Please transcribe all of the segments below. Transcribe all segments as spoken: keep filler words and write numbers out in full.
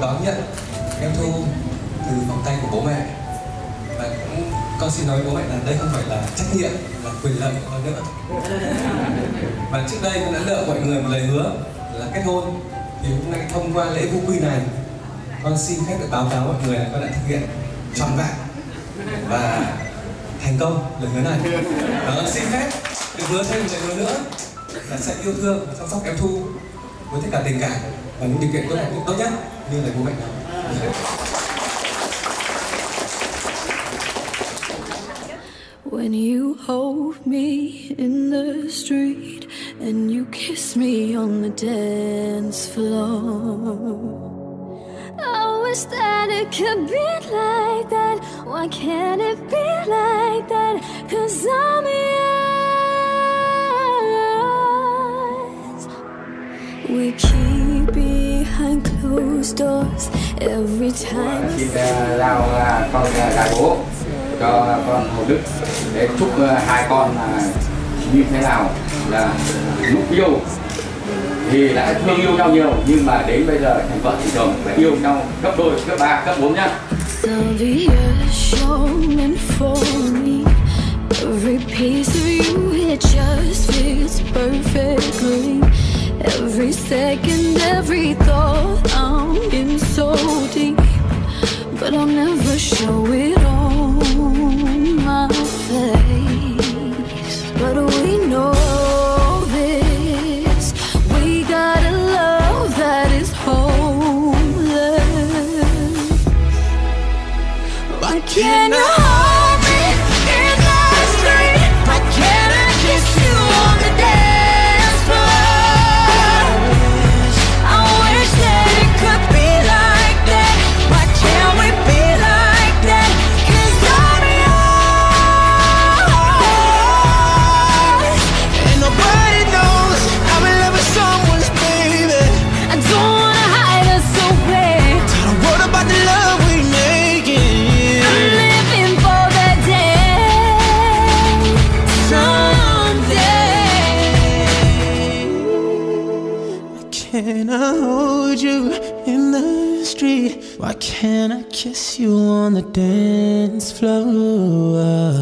đón nhận em Thu từ vòng tay của bố mẹ. Và cũng con xin nói với bố mẹ là đây không phải là trách nhiệm, là quyền lợi của con nữa. Và trước đây con đã lỡ mọi người một lời hứa là kết hôn, thì hôm nay thông qua lễ vu quy này, con xin phép được báo cáo mọi người là con đã thực hiện trọn vẹn và thành công lời hứa này. Và con xin phép được hứa thêm một lời hứa nữa là sẽ yêu thương và chăm sóc em Thu với tất cả tình cảm và những điều kiện tốt đẹp tốt nhất như lời bố mẹ nói. When you hold me in the street and you kiss me on the dance floor, I wish that it could be like that. Why can't it be like that? 'Cause I'm yours. We keep behind closed doors every time. Khi lao con là bố cho con Hữu Đức để chúc hai con là như thế nào là lúc yêu thì lại thương yêu nhau nhiều, nhưng mà đến bây giờ thành vợ thì chồng phải yêu nhau gấp đôi, gấp ba, gấp bốn nhá. Can I hold me in the street? Why can't I kiss you on the dance floor? I wish that it could be like that. Why can't we be like that? 'Cause I'm yours. And nobody knows I'm in love with someone's baby. I don't wanna hide us away. Tell the world about the love we making. Can I hold you in the street? Why can't I kiss you on the dance floor?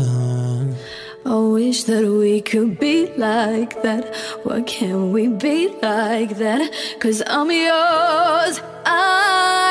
I wish that we could be like that. Why can't we be like that? 'Cause I'm yours. I